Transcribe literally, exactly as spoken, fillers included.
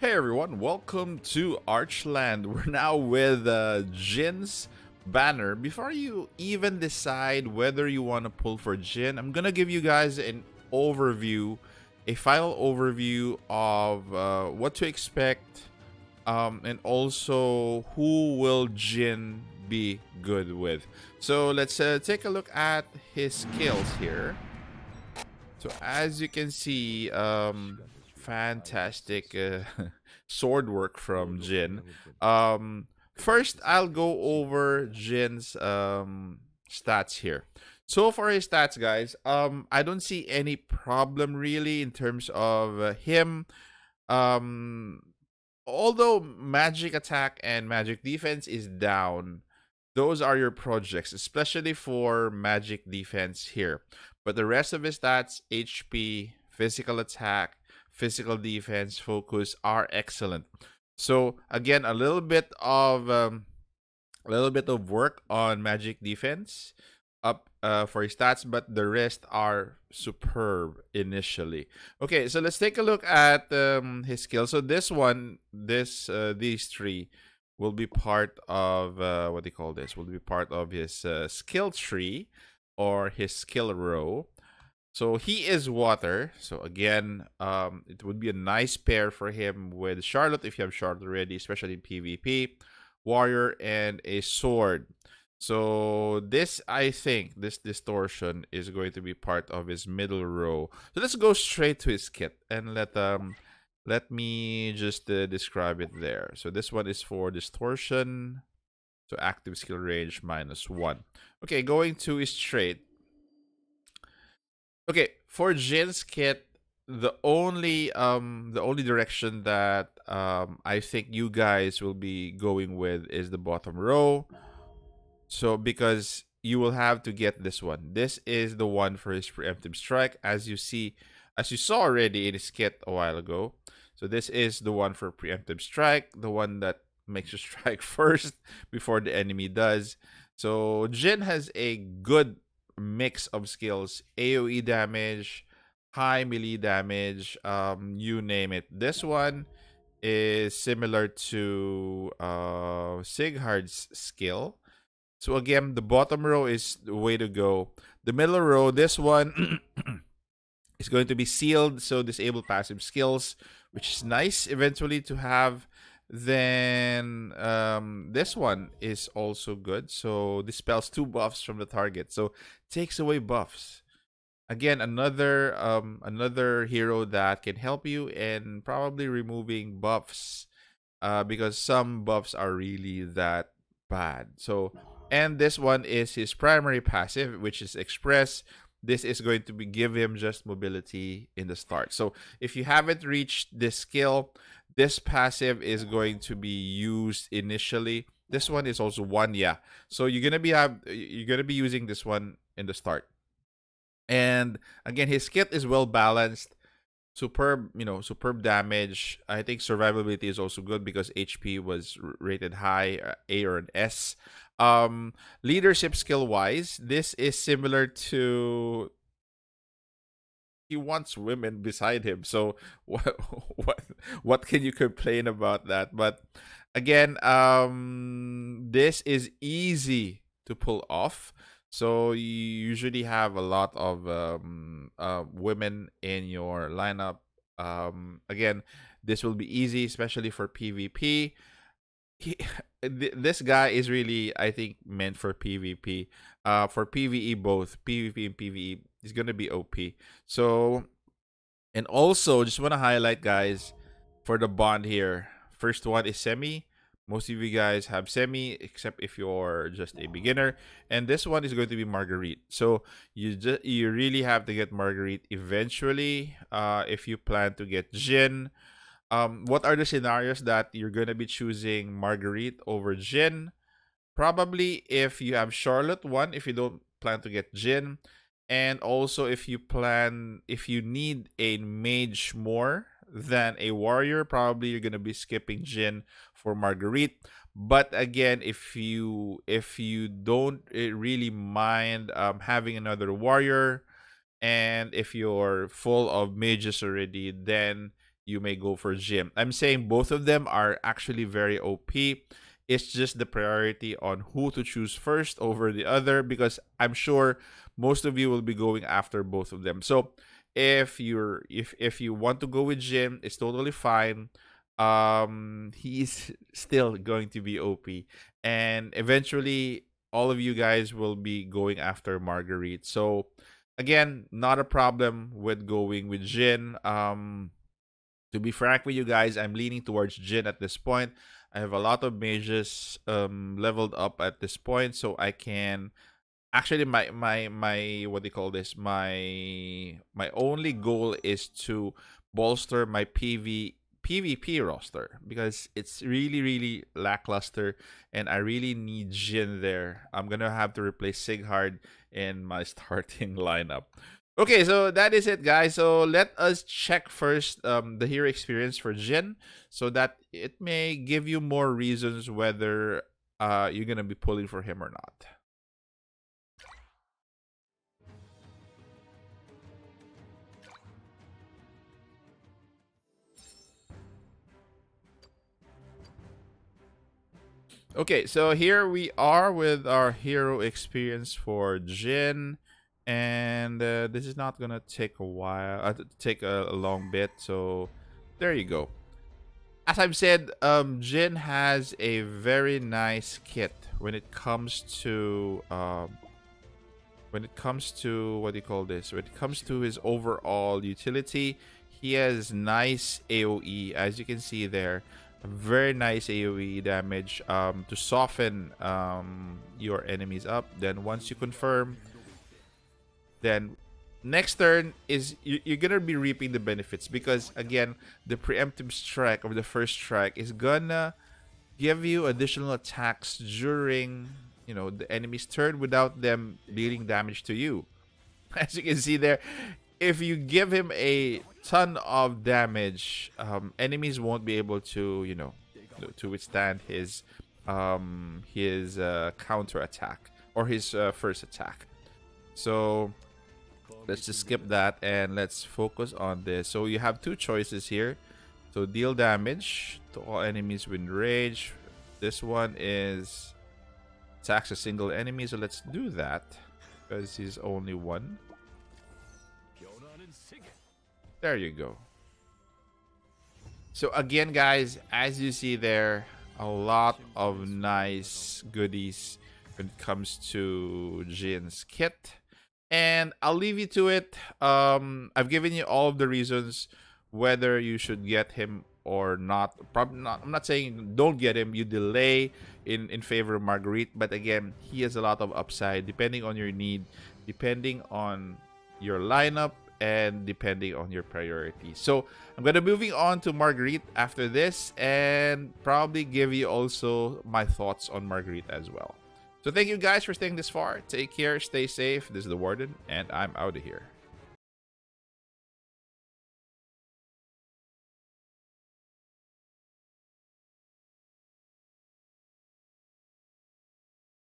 Hey everyone, welcome to Archland. We're now with uh, Gin's banner. Before you even decide whether you want to pull for Gin, I'm gonna give you guys an overview, a file overview of uh, what to expect, um, and also who will Gin be good with. So let's uh, take a look at his skills here. So as you can see, um, fantastic uh, sword work from Gin. Um, first, I'll go over Jin's um, stats here. So for his stats, guys, um, I don't see any problem really in terms of uh, him. Um, although magic attack and magic defense is down, those are your projects, especially for magic defense here. But the rest of his stats, H P, physical attack, physical defense, focus, are excellent. So again, a little bit of um, a little bit of work on magic defense up uh, for his stats, but the rest are superb initially. Okay, so let's take a look at um, his skills. So this one, this uh, these three will be part of uh, what do you call this? Will be part of his uh, skill tree or his skill row. So he is water. So again, um, it would be a nice pair for him with Charlotte if you have Charlotte already, especially in PvP. Warrior and a sword. So this, I think, this distortion is going to be part of his middle row. So let's go straight to his kit and let um, let me just uh, describe it there. So this one is for distortion. So active skill range minus one. Okay, going to his trait. Okay, for Jin's kit, the only um the only direction that um I think you guys will be going with is the bottom row. So because you will have to get this one. This is the one for his preemptive strike, as you see, as you saw already in his kit a while ago. So this is the one for preemptive strike, the one that makes you strike first before the enemy does. So Gin has a good mix of skills: AoE damage, high melee damage, um you name it. This one is similar to uh Sighard's skill. So again, the bottom row is the way to go. The middle row, this one is going to be sealed, so disable passive skills, which is nice eventually to have. Then um this one is also good, so dispels two buffs from the target, so takes away buffs. Again, another um another hero that can help you in probably removing buffs, uh because some buffs are really that bad. So, and this one is his primary passive, which is Express. This is going to be give him just mobility in the start. So if you haven't reached this skill, this passive is going to be used initially. This one is also one, yeah. So you're gonna be have you're gonna be using this one in the start. And again, his kit is well balanced, superb, you know, superb damage. I think survivability is also good because H P was rated high, uh, A or an S. Um, leadership skill wise, this is similar to. He wants women beside him, so what what what can you complain about that? But again, um this is easy to pull off, so you usually have a lot of um uh, women in your lineup. Um again, this will be easy, especially for PvP. He, th this guy is really, I think, meant for PvP. Uh, for PvE, both PvP and PvE, he's gonna be O P. So, and also, just wanna highlight, guys, for the bond here. First one is Semi. Most of you guys have Semi, except if you're just a beginner. And this one is going to be Marguerite. So you just you really have to get Marguerite eventually. Uh, if you plan to get Gin. Um, what are the scenarios that you're going to be choosing Marguerite over Gin? Probably if you have Charlotte, one, if you don't plan to get Gin. And also if you plan, if you need a mage more than a warrior, probably you're going to be skipping Gin for Marguerite. But again, if you, if you don't really mind um, having another warrior, and if you're full of mages already, then you may go for Gin. I'm saying both of them are actually very O P. It's just the priority on who to choose first over the other, because I'm sure most of you will be going after both of them. So if you're if if you want to go with Gin, it's totally fine. Um, he's still going to be O P, and eventually all of you guys will be going after Marguerite. So again, not a problem with going with Gin. Um, to be frank with you guys, I'm leaning towards Gin at this point. I have a lot of mages um, leveled up at this point, so I can actually my my my what do you call this? My my only goal is to bolster my P V P V P roster, because it's really really lackluster and I really need Gin there. I'm gonna have to replace Sighard in my starting lineup. Okay, so that is it, guys. So let us check first um, the hero experience for Gin, so that it may give you more reasons whether uh, you're gonna be pulling for him or not. Okay, so here we are with our hero experience for Gin, and uh, this is not gonna take a while, uh, take a, a long bit. So there you go. As I've said, um, Gin has a very nice kit when it comes to um, when it comes to what do you call this? When it comes to his overall utility, he has nice A O E, as you can see there. Very nice A O E damage um, to soften um, your enemies up. Then once you confirm, then next turn is you, you're gonna be reaping the benefits, because again the preemptive strike or the first strike is gonna give you additional attacks during you know the enemy's turn without them dealing damage to you. As you can see there, if you give him a ton of damage, um, enemies won't be able to, you know, to withstand his um, his uh, counter attack or his uh, first attack. So let's just skip that and let's focus on this. So you have two choices here: to deal damage to all enemies with rage. This one is attacks a single enemy, so let's do that because he's only one. There you go. So again, guys, as you see there, a lot of nice goodies when it comes to Gin's kit. And I'll leave you to it. Um, I've given you all of the reasons whether you should get him or not. Probably not. I'm not saying don't get him. You delay in, in favor of Marguerite. But again, he has a lot of upside depending on your need, depending on your lineup, and depending on your priority. So I'm gonna moving on to Marguerite after this, and probably give you also my thoughts on Marguerite as well. So thank you guys for staying this far. Take care, stay safe. This is the Warden, and I'm out of here.